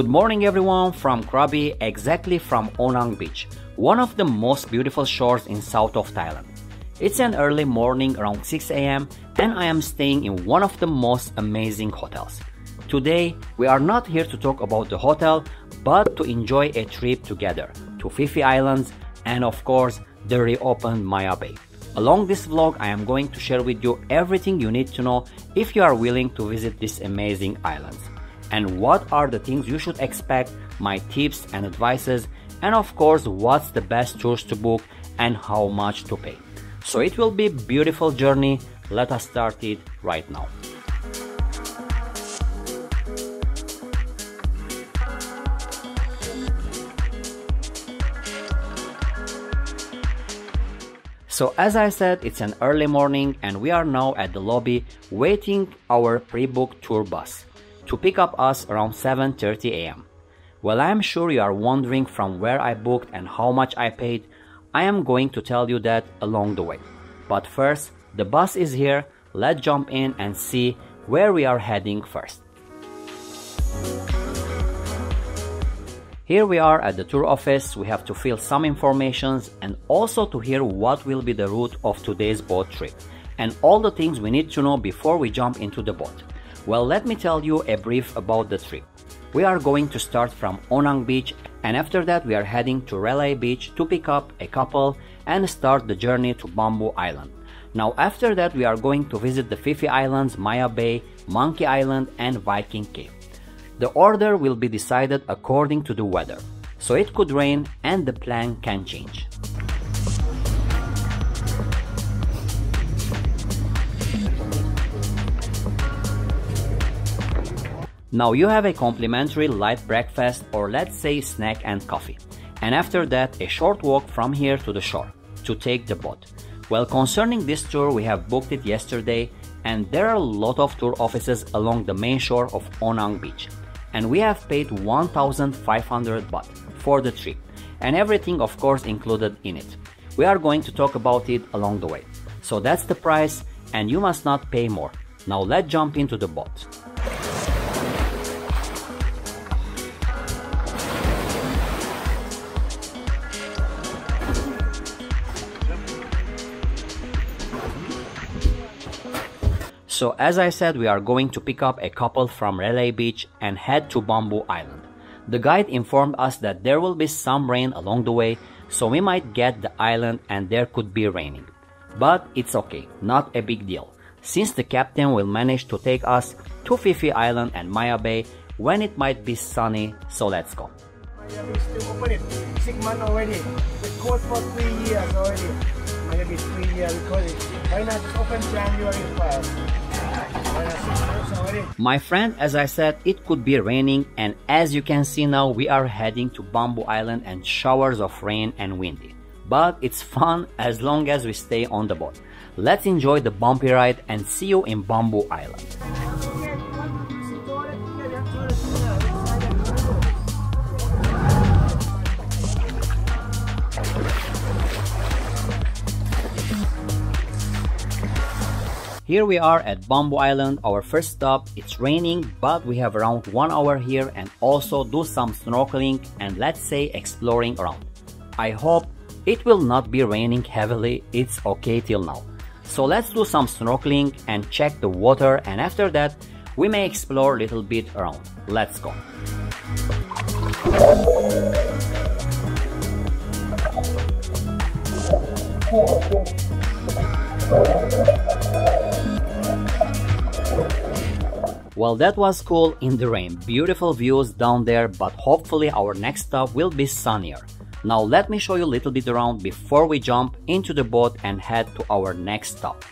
Good morning everyone from Krabi, exactly from Ao Nang Beach, one of the most beautiful shores in south of Thailand. It's an early morning around 6 AM and I am staying in one of the most amazing hotels. Today, we are not here to talk about the hotel, but to enjoy a trip together to Phi Phi Islands and of course, the reopened Maya Bay. Along this vlog, I am going to share with you everything you need to know if you are willing to visit these amazing islands. And what are the things you should expect, my tips and advices, and of course what's the best tours to book and how much to pay. So it will be a beautiful journey, let us start it right now. So as I said, it's an early morning and we are now at the lobby waiting our pre-booked tour bus to pick up us around 7:30 AM. Well, I am sure you are wondering from where I booked and how much I paid. I am going to tell you that along the way. But first, the bus is here, let's jump in and see where we are heading first. Here we are at the tour office, we have to fill some informations and also to hear what will be the route of today's boat trip and all the things we need to know before we jump into the boat. Well, let me tell you a brief about the trip. We are going to start from Ao Nang Beach and after that we are heading to Railay Beach to pick up a couple and start the journey to Bamboo Island. Now after that we are going to visit the Phi Phi Islands, Maya Bay, Monkey Island and Viking Cave. The order will be decided according to the weather, so it could rain and the plan can change. Now you have a complimentary light breakfast or let's say snack and coffee. And after that a short walk from here to the shore to take the boat. Well, concerning this tour we have booked it yesterday and there are a lot of tour offices along the main shore of Ao Nang Beach. And we have paid 1,500 baht for the trip and everything of course included in it. We are going to talk about it along the way. So that's the price and you must not pay more. Now let's jump into the boat. So as I said, we are going to pick up a couple from Railay Beach and head to Bamboo Island. The guide informed us that there will be some rain along the way, so we might get the island and there could be raining. But it's okay, not a big deal, since the captain will manage to take us to Phi Phi Island and Maya Bay when it might be sunny, so let's go. Maya Bay still open it, 6 months already, it closed for 3 years already. Maya Bay 3 years, we closed it. Why not open January 12? My friend, as I said, it could be raining and as you can see now we are heading to Bamboo Island and showers of rain and windy. But it's fun as long as we stay on the boat. Let's enjoy the bumpy ride and see you in Bamboo Island. Here we are at Bamboo Island, our first stop. It's raining, but we have around 1 hour here and also do some snorkeling and let's say exploring around. I hope it will not be raining heavily, it's okay till now. So let's do some snorkeling and check the water and after that we may explore a little bit around. Let's go. Well, that was cool in the rain, beautiful views down there, but hopefully our next stop will be sunnier. Now let me show you a little bit around before we jump into the boat and head to our next stop.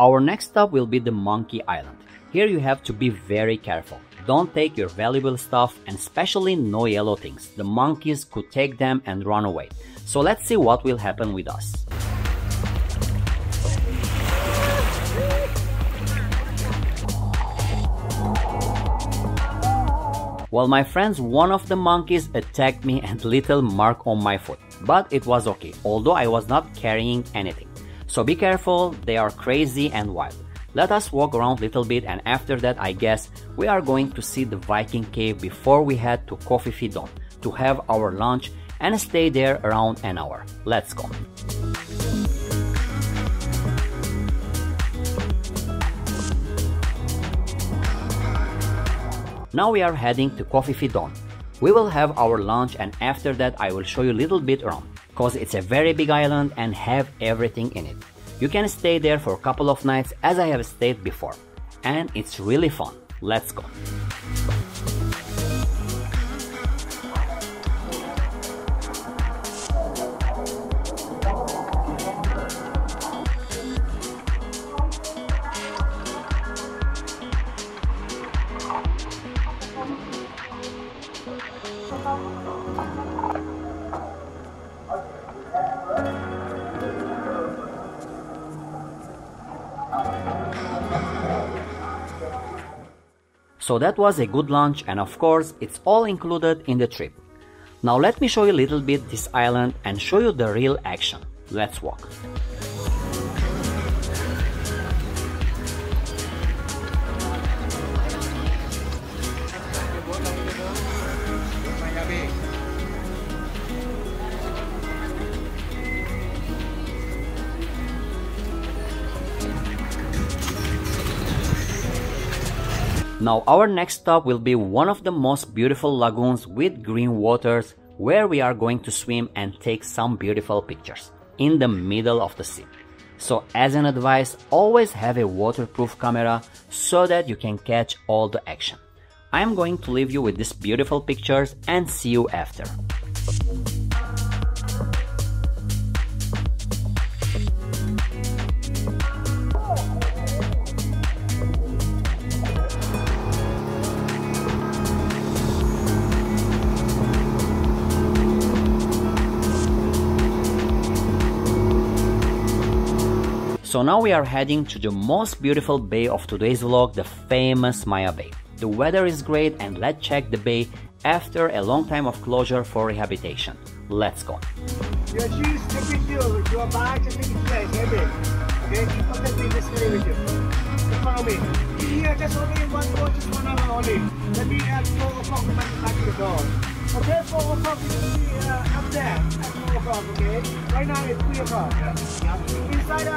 Our next stop will be the Monkey Island. Here you have to be very careful. Don't take your valuable stuff and especially no yellow things. The monkeys could take them and run away. So let's see what will happen with us. While my friends, one of the monkeys attacked me and little mark on my foot, but it was okay, although I was not carrying anything. So be careful, they are crazy and wild. Let us walk around a little bit, and after that I guess we are going to see the Viking Cave before we head to Koh Phi Phi Don to have our lunch and stay there around an hour. Let's go! Now we are heading to Koh Phi Phi Don. We will have our lunch and after that I will show you a little bit around, cause it's a very big island and have everything in it. You can stay there for a couple of nights as I have stayed before, and it's really fun. Let's go! So that was a good lunch, and of course it's all included in the trip. Now let me show you a little bit this island and show you the real action. Let's walk. Now our next stop will be one of the most beautiful lagoons with green waters, where we are going to swim and take some beautiful pictures in the middle of the sea. So as an advice, always have a waterproof camera so that you can catch all the action. I am going to leave you with these beautiful pictures and see you after. So now we are heading to the most beautiful bay of today's vlog, the famous Maya Bay. The weather is great, and let's check the bay after a long time of closure for rehabilitation. Let's go! Okay, 4 o'clock, you can see up there at 4 o'clock, okay? Right now it's 3 o'clock. Yeah. Inside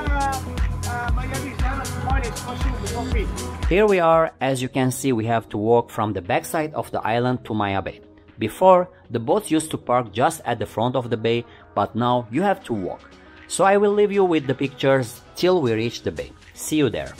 Maya Beach, there are toilets for shoes, for feet. Here we are. As you can see, we have to walk from the backside of the island to Maya Bay. Before, the boats used to park just at the front of the bay, but now you have to walk. So I will leave you with the pictures till we reach the bay. See you there!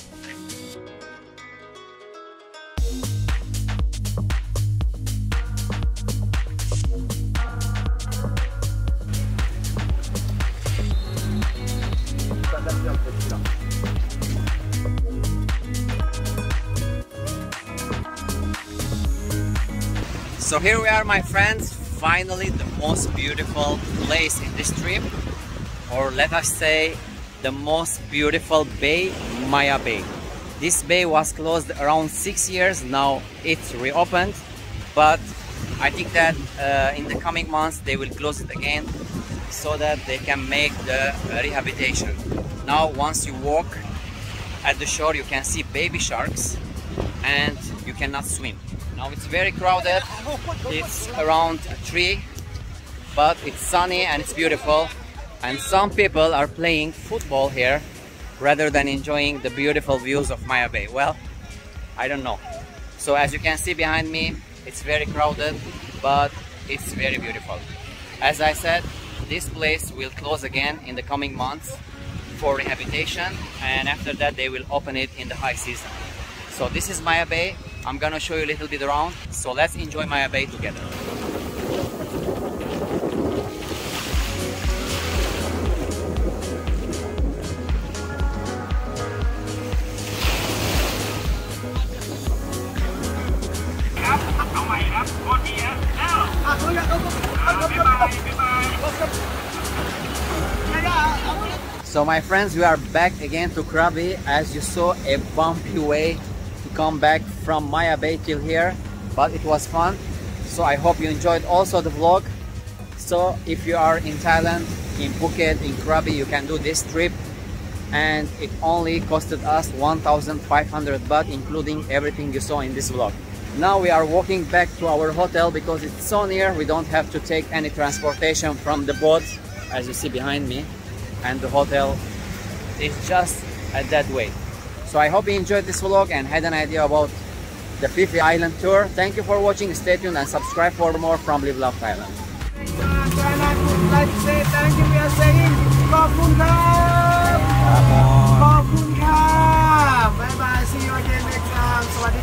So here we are, my friends, finally the most beautiful place in this trip, or let us say the most beautiful bay, Maya Bay. This bay was closed around 6 years, now it's reopened, but I think that in the coming months they will close it again so that they can make the rehabilitation. Now once you walk at the shore you can see baby sharks and you cannot swim. Now it's very crowded, it's around 3, but it's sunny and it's beautiful, and some people are playing football here rather than enjoying the beautiful views of Maya Bay. Well, I don't know. So as you can see behind me, it's very crowded, but it's very beautiful. As I said, this place will close again in the coming months for rehabilitation, and after that they will open it in the high season. So this is Maya Bay. I'm gonna show you a little bit around, so let's enjoy Maya Bay together. So my friends, we are back again to Krabi. As you saw, a bumpy way to come back from Maya Bay till here, but it was fun. So I hope you enjoyed also the vlog. So if you are in Thailand, in Phuket, in Krabi, you can do this trip, and it only costed us 1,500 baht including everything you saw in this vlog. Now we are walking back to our hotel because it's so near, we don't have to take any transportation from the boat, as you see behind me, and the hotel is just at that way. So I hope you enjoyed this vlog and had an idea about the Phi Phi Island tour. Thank you for watching, stay tuned and subscribe for more from Live Love Thailand. Like to say thank you, we are saying ขอบคุณครับ ขอบคุณค่ะ บ๊ายบาย see you again next time สวัสดี